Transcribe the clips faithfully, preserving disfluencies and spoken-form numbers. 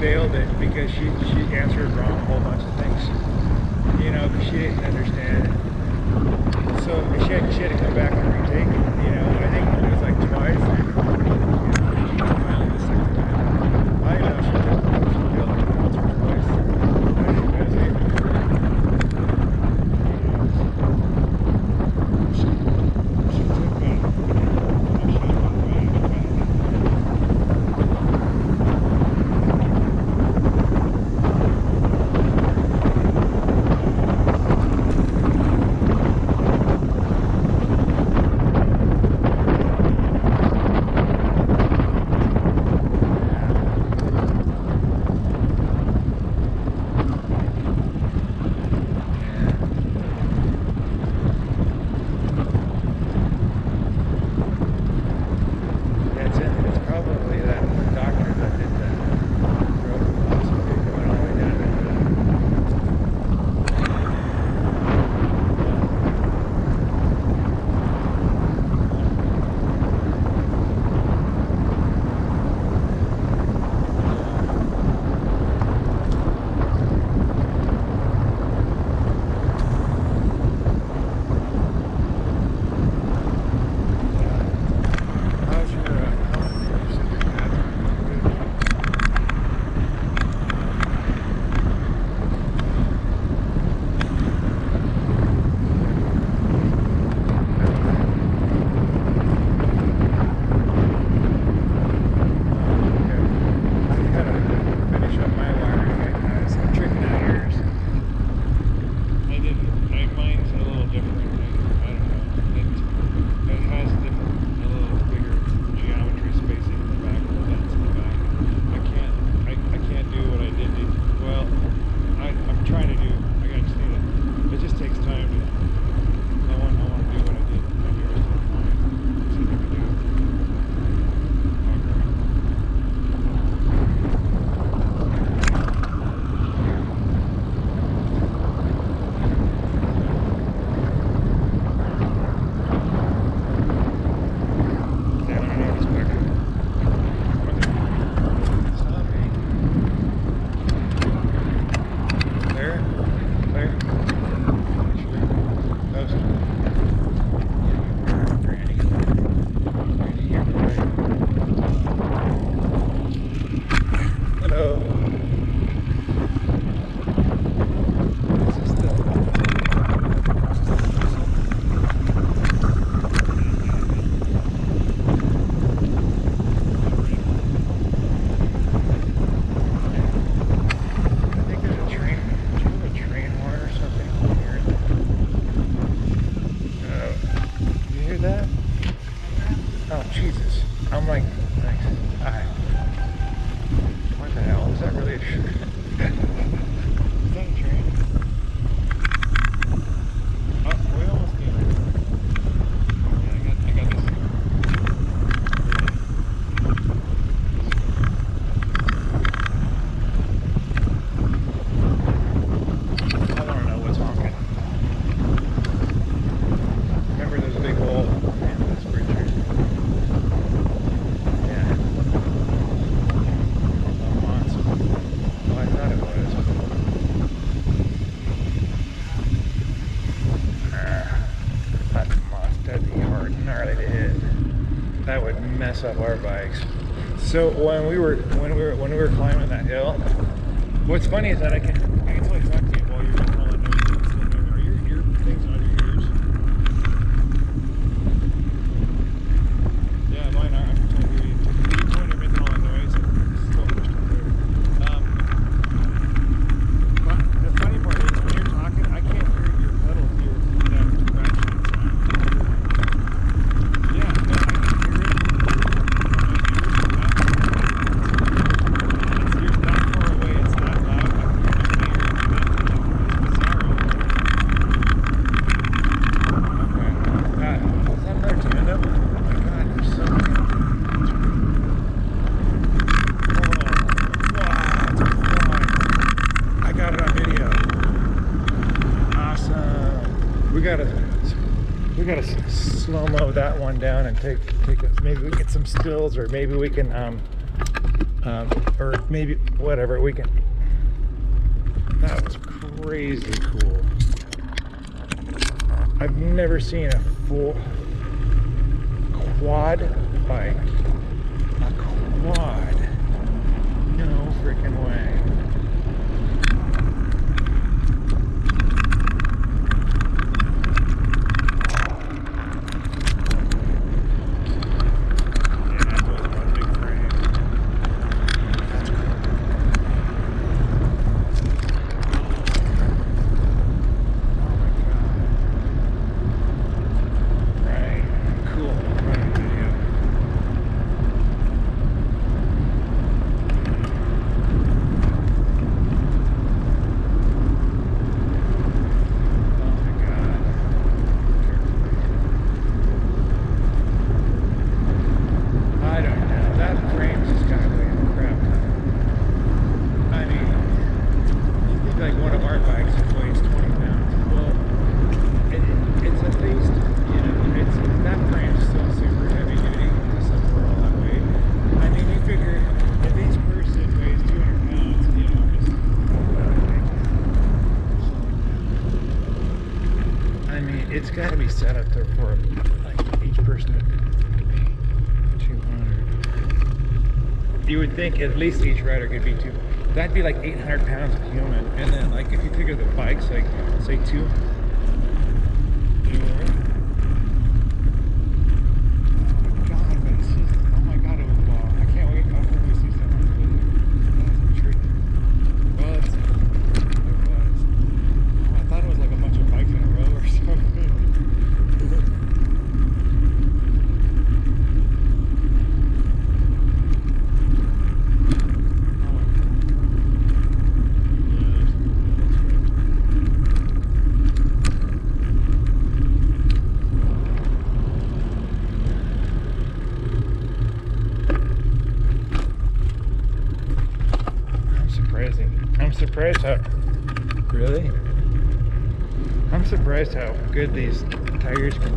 failed it because she, she answered wrong a whole bunch of things. You know, because she didn't understand it. So she had, she had to come back and retake it. You know, I think it was like twice. You know, finally the second time. I know she failed like once or twice. I think that was it. She, she took up our bikes. So when we were when we were when we were climbing that hill, what's funny is that I can I can totally talk to you while you're doing all that noise. Are your ear things on your ears? Yeah, mine are. I can totally hear you. You're totally making all that noise. It's still pushed through. Um, but the funny part is when you're talking, I can't hear your pedal here without traction sound. Slow-mo that one down and take, take it. Maybe we get some stills, or maybe we can um, um, or maybe whatever we can. That was crazy cool. I've never seen a full quad bike. A quad. No freaking way. It's got to be set up there for like each person to be two hundred. You would think at least each rider could be two. That'd be like eight hundred pounds of human. And then like if you figure the bikes, like say two. I'm surprised how really I'm surprised how good these tires can,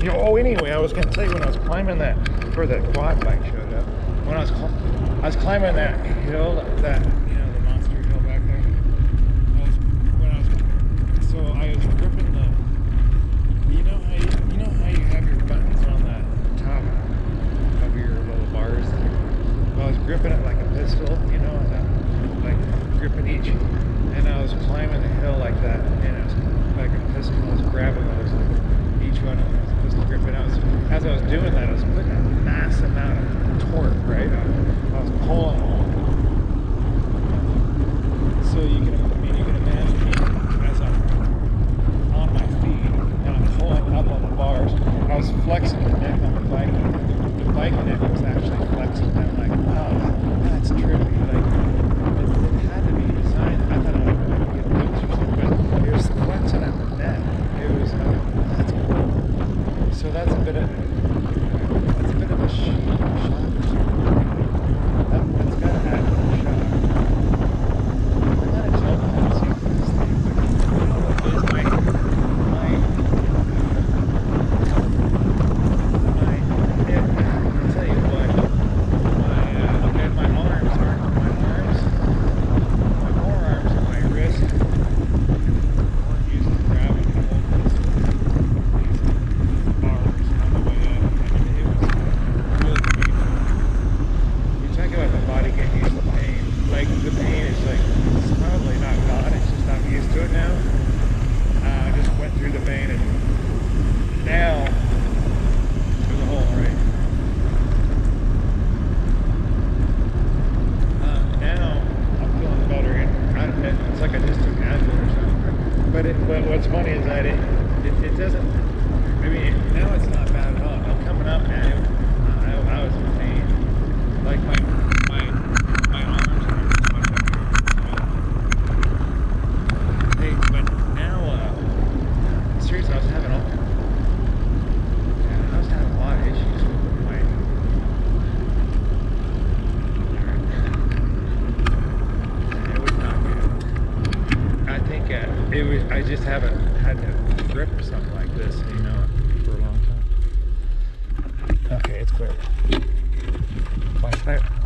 you know. Oh, anyway, I was gonna tell you, when I was climbing that, before that quad bike showed up, when I was I was climbing that hill, that, you know, the monster hill back there, I was, when I was so I was gripping the, you know how you, you know how you have your buttons on the top of your little bars there? Well, I was gripping it like a pistol, you know, as I like gripping each, and I was climbing the hill like that, and I was like a pistol, I was grabbing those, like, each one, and I was pistol gripping. I was, as I was doing that, I was putting a mass amount of torque, right? I, I was pulling on. So you can, I mean, you can imagine me as I'm on my feet and I'm pulling up on the bars. I was flexing the neck on the bike, and the, the bike neck was actually flexing. I'm like, wow, that, that's trippy. Like, so that's a bit of that's a bit of a sh shock. That, that's gotta happen. Right.